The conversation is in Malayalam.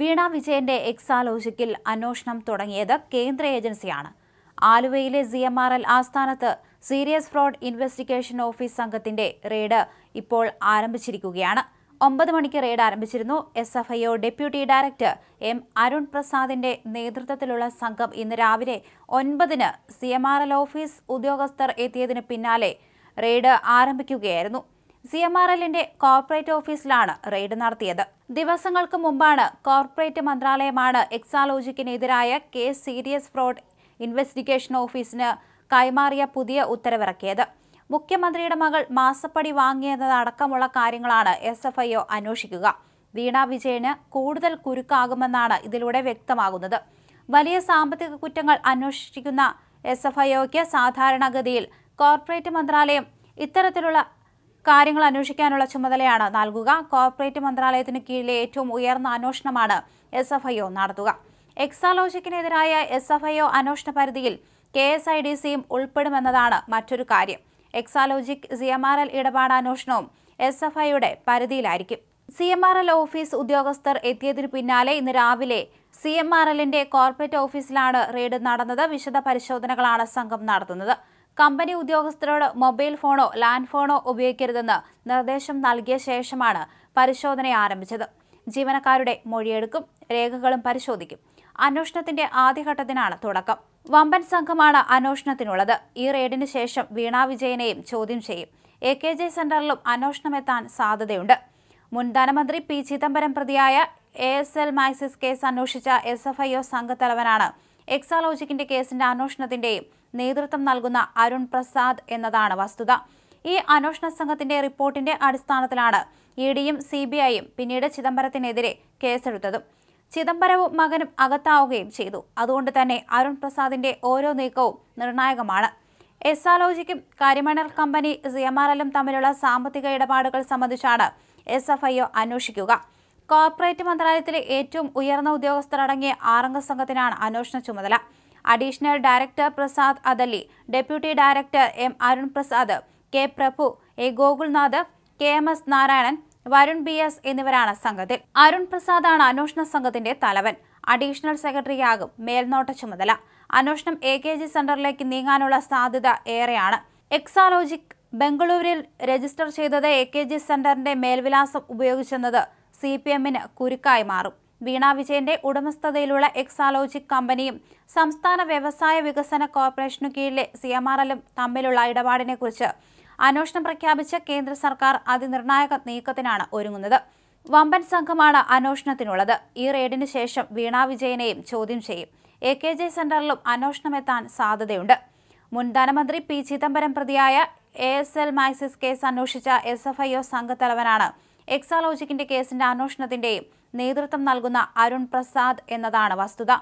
വീണ വിജയന്റെ എക്സാലോജിക്കിൽ അന്വേഷണം തുടങ്ങിയത് കേന്ദ്ര ഏജൻസിയാണ്. ആലുവയിലെ ZMRL ആസ്ഥാനത്ത് സീരിയസ് ഫ്രോഡ് ഇൻവെസ്റ്റിഗേഷൻ ഓഫീസ് സംഘത്തിന്റെ റെയ്ഡ് ഇപ്പോൾ ആരംഭിച്ചിരിക്കുകയാണ്. 9 മണിക്ക് റെയ്ഡ് ആരംഭിച്ചിരുന്നു. SFIO deputy director M. Arun പ്രസാദിന്റെ നേതൃത്വത്തിലുള്ള സംഘം ഇന്ന് രാവിലെ 9-ന് CMRL ഓഫീസ് ഉദ്യോഗസ്ഥർ എത്തിയതിന് പിന്നാലെ റെയ്ഡ് ആരംഭിക്കുകയായിരുന്നു. CMRLന്റെ കോർപ്പറേറ്റ് ഓഫീസിലാണ് റെയ്ഡ് നടത്തിയത്. ദിവസങ്ങൾക്ക് മുമ്പാണ് കോർപ്പറേറ്റ് മന്ത്രാലയമാണ് എക്സാലോജിക്കിനെതിരായ കേസ് സീരിയസ് ഫ്രോഡ് ഇൻവെസ്റ്റിഗേഷൻ ഓഫീസിന് കൈമാറിയ പുതിയ ഉത്തരവിറക്കിയത്. മുഖ്യമന്ത്രിയുടെ മകൾ മാസപ്പടി വാങ്ങിയെന്നതടക്കമുള്ള കാര്യങ്ങളാണ് SFIO അന്വേഷിക്കുക. വീണ വിജയന് കൂടുതൽ കുരുക്കാകുമെന്നാണ് ഇതിലൂടെ വ്യക്തമാകുന്നത്. വലിയ സാമ്പത്തിക കുറ്റങ്ങൾ അന്വേഷിക്കുന്ന SFIOയ്ക്ക് സാധാരണഗതിയിൽ കോർപ്പറേറ്റ് മന്ത്രാലയം ഇത്തരത്തിലുള്ള കാര്യങ്ങൾ അന്വേഷിക്കാനുള്ള ചുമതലയാണ് നൽകുക. കോർപ്പറേറ്റ് മന്ത്രാലയത്തിന് കീഴിലെ ഏറ്റവും ഉയർന്ന അന്വേഷണമാണ് SFIO നടത്തുക. എക്സാലോജിക്കിനെതിരായ SFIO അന്വേഷണ പരിധിയിൽ KSIDCയും ഉൾപ്പെടുമെന്നതാണ് മറ്റൊരു കാര്യം. എക്സാലോജിക് ZMRL ഇടപാട് അന്വേഷണവും SFIയുടെ പരിധിയിലായിരിക്കും. CMRL ഓഫീസ് ഉദ്യോഗസ്ഥർ എത്തിയതിനു പിന്നാലെ ഇന്ന് രാവിലെ CMRLന്റെ കോർപ്പറേറ്റ് ഓഫീസിലാണ് റെയ്ഡ് നടന്നത്. വിശദ പരിശോധനകളാണ് സംഘം നടത്തുന്നത്. കമ്പനി ഉദ്യോഗസ്ഥരോട് മൊബൈൽ ഫോണോ ലാൻഡ് ഫോണോ ഉപയോഗിക്കരുതെന്ന് നിർദ്ദേശം നൽകിയ ശേഷമാണ് പരിശോധന ആരംഭിച്ചത്. ജീവനക്കാരുടെ മൊഴിയെടുക്കും, രേഖകളും പരിശോധിക്കും. അന്വേഷണത്തിന്റെ ആദ്യഘട്ടത്തിനാണ് തുടക്കം. വമ്പൻ സംഘമാണ് അന്വേഷണത്തിനുള്ളത്. ഈ റെയ്ഡിന് ശേഷം വീണ വിജയനെയും ചോദ്യം ചെയ്യും. AKG സെന്ററിലും അന്വേഷണമെത്താൻ സാധ്യതയുണ്ട്. മുൻ ധനമന്ത്രി P. ചിദംബരം പ്രതിയായ ASL മാക്സിസ് കേസ് അന്വേഷിച്ച SFIO സംഘത്തലവനാണ് എക്സാലോജിക്കിന്റെ കേസിന്റെ അന്വേഷണത്തിന്റെയും നേതൃത്വം നൽകുന്ന അരുൺ പ്രസാദ് എന്നതാണ് വസ്തുത. ഈ അന്വേഷണ സംഘത്തിന്റെ റിപ്പോർട്ടിന്റെ അടിസ്ഥാനത്തിലാണ് ED യും CBI യും പിന്നീട് ചിദംബരത്തിനെതിരെ കേസെടുത്തതും. ചിദംബരവും മകനും അകത്താവുകയും ചെയ്തു. അതുകൊണ്ട് തന്നെ അരുൺ പ്രസാദിന്റെ ഓരോ നീക്കവും നിർണായകമാണ്. എക്സാലോജിക്കും കരിമണൽ കമ്പനി ZMRLലും തമ്മിലുള്ള സാമ്പത്തിക ഇടപാടുകൾ സംബന്ധിച്ചാണ് SFIO അന്വേഷിക്കുക. കോർപ്പറേറ്റ് മന്ത്രാലയത്തിലെ ഏറ്റവും ഉയർന്ന ഉദ്യോഗസ്ഥരടങ്ങിയ 6-അംഗ സംഘത്തിനാണ് അന്വേഷണ ചുമതല. Additional director Prasad Athalli, deputy director M. Arun Prasad, K. Prabhu, A. Gokul, K. M. S. Narayanan, Varun B. S. എന്നിവരാണ് സംഘത്തിൽ. അരുൺ പ്രസാദാണ് അന്വേഷണ സംഘത്തിന്റെ തലവൻ. അഡീഷണൽ സെക്രട്ടറിയാകും മേൽനോട്ട ചുമതല. അന്വേഷണം AKG സെന്ററിലേക്ക് നീങ്ങാനുള്ള സാധ്യത ഏറെയാണ്. എക്സാലോജിക് ബംഗളൂരിൽ രജിസ്റ്റർ ചെയ്തത് AKG സെന്ററിന്റെ മേൽവിലാസം ഉപയോഗിച്ചെന്നത് CPM ന് കുരുക്കായി മാറും. വീണ വിജയന്റെ ഉടമസ്ഥതയിലുള്ള എക്സാലോജിക് കമ്പനിയും സംസ്ഥാന വ്യവസായ വികസന കോർപ്പറേഷനു കീഴിലെ CMRLലും തമ്മിലുള്ള ഇടപാടിനെ കുറിച്ച് അന്വേഷണം പ്രഖ്യാപിച്ച കേന്ദ്ര സർക്കാർ അതിനിർണായക നീക്കത്തിനാണ് ഒരുങ്ങുന്നത്. വമ്പൻ സംഘമാണ് അന്വേഷണത്തിനുള്ളത്. ഈ റെയ്ഡിന് ശേഷം വീണ വിജയനെയും ചോദ്യം ചെയ്യും. AKG സെന്ററിലും അന്വേഷണമെത്താൻ സാധ്യതയുണ്ട്. മുൻ ധനമന്ത്രി P. ചിദംബരം പ്രതിയായ ASL മാക്സിസ് കേസ് അന്വേഷിച്ച SFIO സംഘത്തലവനാണ് എക്സാലോജിക്കിന്റെ കേസിന്റെ അന്വേഷണത്തിന്റെയും നേതൃത്വം നൽകുന്ന അരുൺ പ്രസാദ് എന്നതാണ് വസ്തുത.